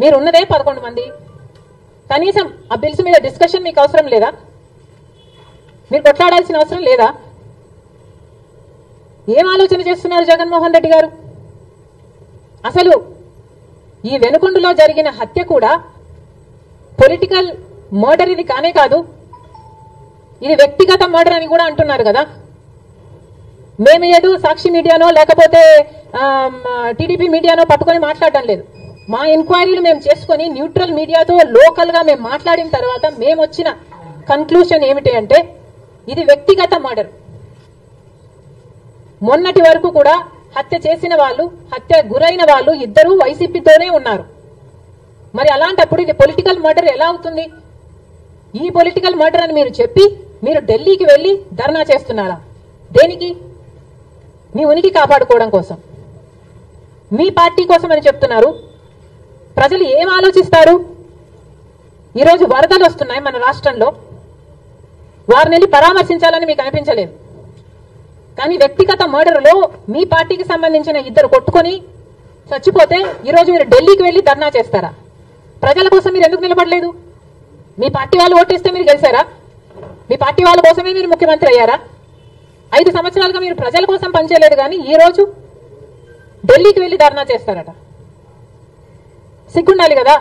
మీరున్నదే 11 మంది. కనీసం ఆ బిల్స్ మీద డిస్కషన్ మీకు అవసరం లేదా? మీరు కొట్లాడాల్సిన అవసరం లేదా? ఏం ఆలోచన చేస్తున్నారు జగన్మోహన్ రెడ్డి గారు? అసలు ఈ వెనుకొండలో జరిగిన హత్య కూడా పొలిటికల్ మర్డర్ ఇది కానే కాదు, ఇది వ్యక్తిగత మర్డర్ అని కూడా అంటున్నారు కదా. మేము ఏదో సాక్షి మీడియానో లేకపోతే టీడీపీ మీడియానో పట్టుకొని మాట్లాడటం లేదు. మా ఎంక్వైరీలు మేము చేసుకొని న్యూట్రల్ మీడియాతో లోకల్గా మేము మాట్లాడిన తర్వాత మేము వచ్చిన కన్క్లూషన్ ఏమిటి అంటే ఇది వ్యక్తిగత మర్డర్. మొన్నటి వరకు కూడా హత్య చేసిన వాళ్ళు, హత్య గురైన వాళ్ళు ఇద్దరూ వైసీపీతోనే ఉన్నారు. మరి అలాంటప్పుడు ఇది పొలిటికల్ మర్డర్ ఎలా అవుతుంది? ఈ పొలిటికల్ మర్డర్ అని మీరు చెప్పి మీరు ఢిల్లీకి వెళ్ళి ధర్నా చేస్తున్నారా? దేనికి? మీ ఉనికి కాపాడుకోవడం కోసం, మీ పార్టీ కోసం అని చెప్తున్నారు. ప్రజలు ఏం ఆలోచిస్తారు? ఈరోజు వరదలు వస్తున్నాయి మన రాష్ట్రంలో, వారిని వెళ్ళి పరామర్శించాలని మీకు అనిపించలేదు. కానీ వ్యక్తిగత మర్డర్లో మీ పార్టీకి సంబంధించిన ఇద్దరు కొట్టుకొని చచ్చిపోతే ఈరోజు మీరు ఢిల్లీకి వెళ్ళి ధర్నా చేస్తారా? ప్రజల కోసం మీరు ఎందుకు నిలబడలేదు? మీ పార్టీ వాళ్ళు ఓటేస్తే మీరు గెలిచారా? మీ పార్టీ వాళ్ళ కోసమే మీరు ముఖ్యమంత్రి అయ్యారా? 5 సంవత్సరాలుగా మీరు ప్రజల కోసం పనిచేయలేదు, కానీ ఈరోజు ఢిల్లీకి వెళ్ళి ధర్నా చేస్తారట. సిగ్గుండాలి కదా.